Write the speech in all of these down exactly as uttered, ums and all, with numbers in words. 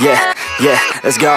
yeah, yeah, let's go.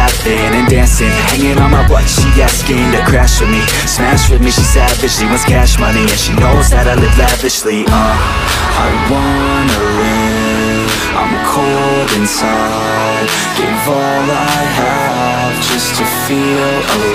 and dancing, hanging on my butt. She asking to crash with me, smash with me. She savage, she wants cash money, and she knows that I live lavishly. Uh, I wanna live, I'm cold inside. Give all I have just to feel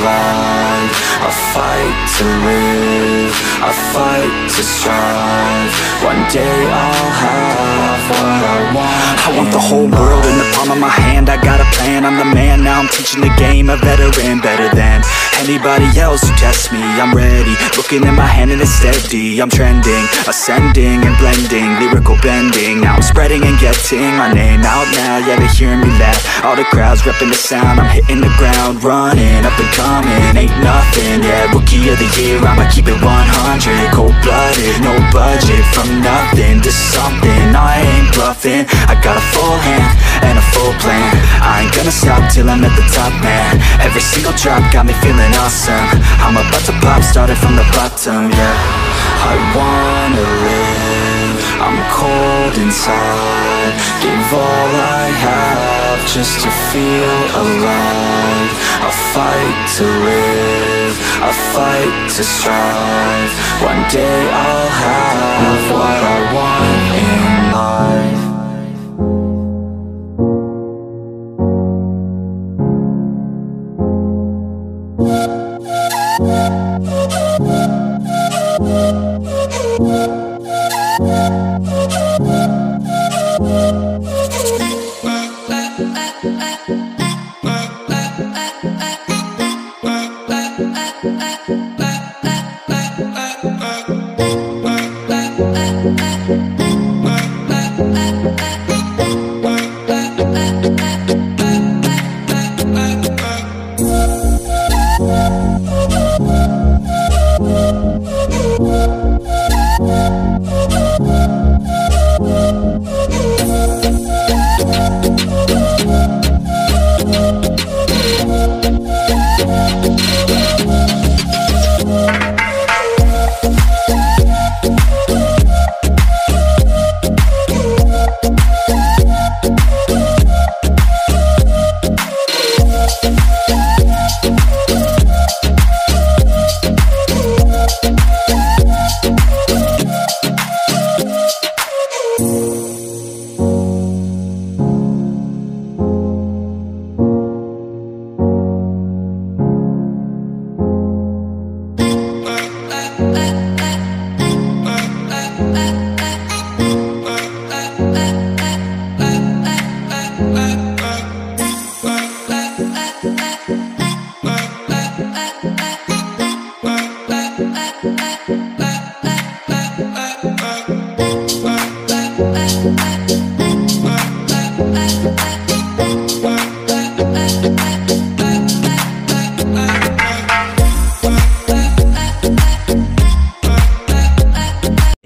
alive. I fight to live, I fight to strive. One day I'll have what I want. I want the whole world in the palm of my hand. I got a plan, I'm the man. Now I'm teaching the game, a veteran, better than anybody else who tests me. I'm ready, looking at my hand and it's steady. I'm trending, ascending and blending, lyrical bending. Now I'm spreading and getting my name out now. Yeah, they hearing me laugh, all the crowds repping the sound. I'm hitting the ground, running, up and coming, ain't nothing. Yeah, rookie of the year, I'ma keep it one hundred. Cold-blooded, no budget, from nothing to something. I ain't bluffing, I got a full hand and a full plan. I ain't gonna stop till I'm at the top, man. Every single drop got me feeling awesome. I'm about to pop, started from the bottom, yeah. I wanna live, I'm cold inside. Give all I have just to feel alive. I fight to live, I fight to strive. One day I'll have what I want in life.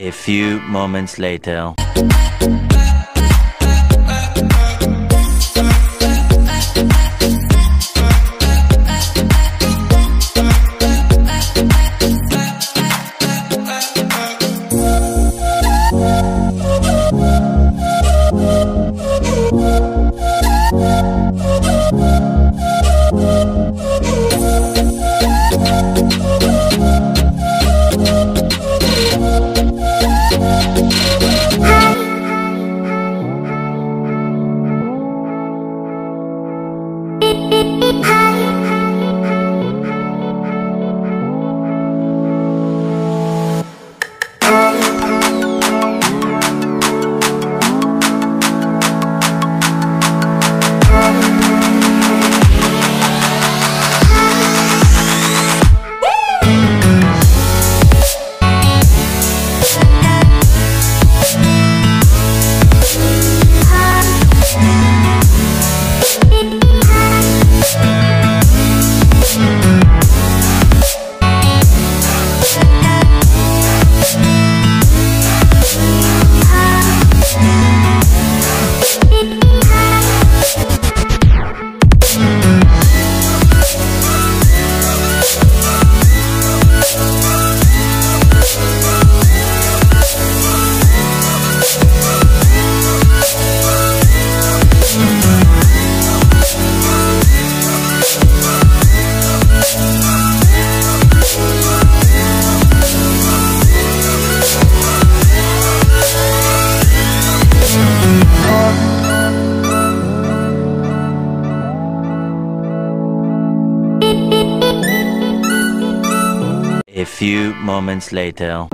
A few moments later. Hey. A few moments later.